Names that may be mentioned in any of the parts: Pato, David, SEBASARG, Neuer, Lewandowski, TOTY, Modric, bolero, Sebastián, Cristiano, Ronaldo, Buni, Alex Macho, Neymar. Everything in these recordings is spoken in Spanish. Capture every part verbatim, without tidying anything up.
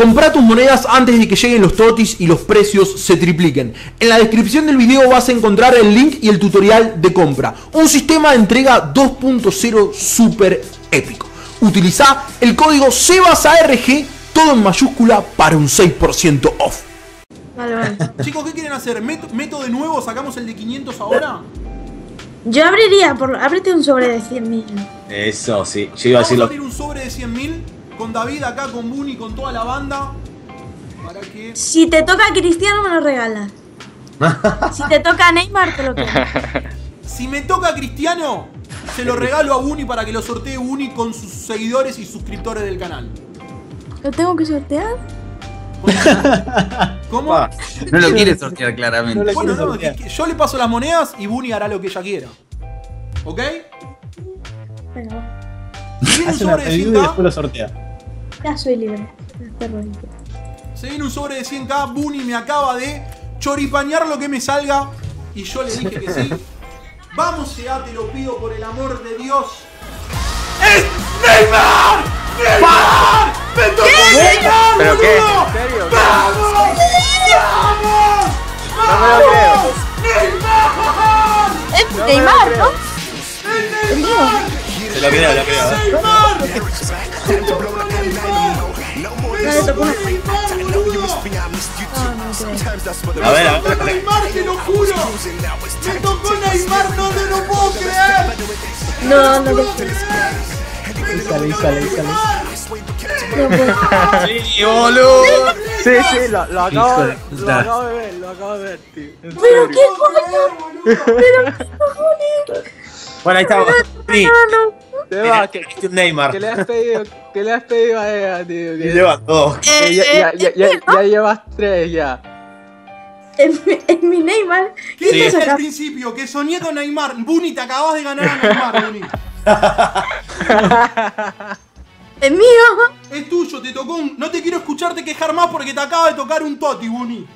Comprá tus monedas antes de que lleguen los totis y los precios se tripliquen. En la descripción del video vas a encontrar el link y el tutorial de compra. Un sistema de entrega dos punto cero super épico. Utiliza el código SEBASARG, todo en mayúscula, para un seis por ciento off. Vale, vale. Chicos, ¿qué quieren hacer? ¿Meto, meto de nuevo? ¿Sacamos el de quinientos ahora? Yo abriría, por, ábrete un sobre de cien mil. Eso, sí. Yo iba a decirlo. Vamos a abrir un sobre de cien mil con David acá, con Buni, con toda la banda. Para que... Si te toca a Cristiano, me lo regalas. Si te toca a Neymar, te lo quedas. Si me toca a Cristiano, se lo regalo a Buni para que lo sortee Buni con sus seguidores y suscriptores del canal. ¿Lo tengo que sortear? ¿Cómo? Ah, no lo quiere sortear claramente. No bueno, no, sortear. Yo le paso las monedas y Buni hará lo que ella quiera. ¿Ok? Venga. Se viene un sobre de cien K. Y después lo sortea. Ya soy libre. Se viene un sobre de cien K. Buni me acaba de choripañar lo que me salga. Y yo le dije que sí. Vamos ya, te lo pido por el amor de Dios. ¡Es Neymar! ¡Neymar! ¡Me tocó Neymar! ¿Pero qué? ¿En serio? ¡Vamos! ¡Vamos! ¡Vamos! ¡Neymar! ¡Es Neymar, no! ¡Es Neymar! Se lo creo, lo creo. ¡Neymar! A ver, a ver. Neymar, te lo juro. Me tocó Neymar, no te lo puedo creer. No, no lo puedo creer. Y sale, y sale, y sale. Sí, boludo. Sí, sí, lo, lo, acabo, lo acabo de ver, lo acabo de ver, tío. Pero qué cojones. Pero qué cojones. Bueno, ahí estamos. Sí. Te va, que es Neymar. ¿Qué le has pedido? ¿Qué le has pedido a ella, tío? Que llevas dos. Eh, ya, ya, ya, ya, ya llevas tres ya. Es mi Neymar. ¿Qué dices al principio? Que soñé con Neymar. Buni, te acabas de ganar a Neymar, Buni. Es mío. Es tuyo, te tocó un... No te quiero escucharte quejar más porque te acaba de tocar un toti, Buni.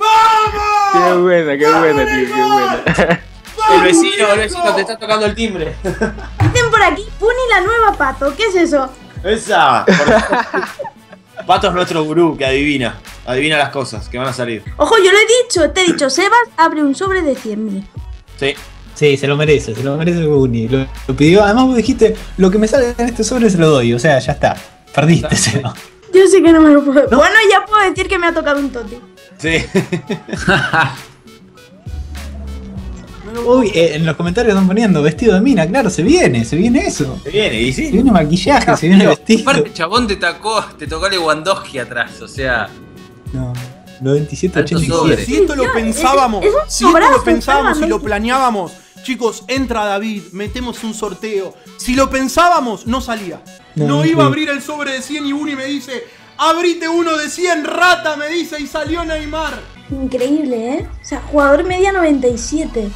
¡Vamos! Qué buena, qué buena, tío, qué buena. El vecino, el vecino, te está tocando el timbre. Dicen por aquí, Buni la nueva Pato, ¿qué es eso? Esa. Pato es nuestro gurú que adivina. Adivina las cosas que van a salir. Ojo, yo lo he dicho, te he dicho, Sebas abre un sobre de cien mil. Sí. Sí, se lo merece, se lo merece el Buni. Lo, lo pidió, además vos dijiste, lo que me sale en este sobre se lo doy, o sea, ya está. Perdiste, Seba. Yo sé que no me lo puedo. ¿No? Bueno, ya puedo decir que me ha tocado un toti. Sí. Uy, eh, en los comentarios están poniendo vestido de mina, claro, se viene, se viene eso. Se viene, y sí. Se viene maquillaje, no, se viene pero, el vestido. Aparte, el chabón te tacó, te tocó el Lewandowski atrás, o sea. No. noventa y siete ochenta y siete. Si esto lo pensábamos, es, es si esto lo pensábamos y lo planeábamos, chicos, entra David, metemos un sorteo. Si lo pensábamos, no salía. No, no iba sí. a abrir el sobre de cien y Buni me dice, abrite uno de cien, rata, me dice, y salió Neymar. Increíble, ¿eh? O sea, jugador media noventa y siete.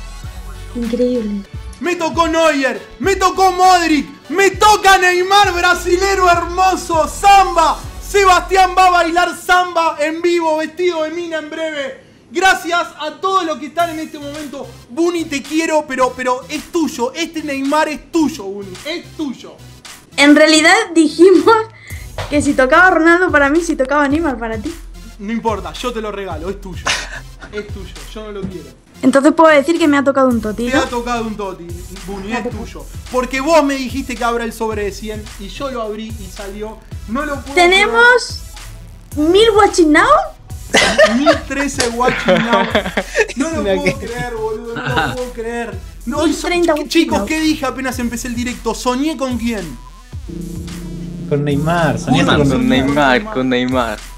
Increíble. Me tocó Neuer, me tocó Modric, me toca Neymar, brasilero hermoso, samba. Sebastián va a bailar samba en vivo, vestido de mina en breve. Gracias a todos los que están en este momento. Buni, te quiero, pero, pero es tuyo. Este Neymar es tuyo, Buni. Es tuyo. En realidad dijimos que si tocaba Ronaldo para mí, si tocaba Neymar para ti. No importa, yo te lo regalo, es tuyo. Es tuyo, yo no lo quiero. Entonces puedo decir que me ha tocado un toti, ¿no? Te ha tocado un toti, Buni, es tuyo. Porque vos me dijiste que abra el sobre de cien y yo lo abrí y salió. No lo puedo. Tenemos mil watching now. mil trece watching now. No lo puedo creer, boludo. No lo puedo creer. No, hoy, chicos, ¿qué dije apenas empecé el directo? ¿Soñé con quién? Con Neymar. Soñé con Neymar, con Neymar.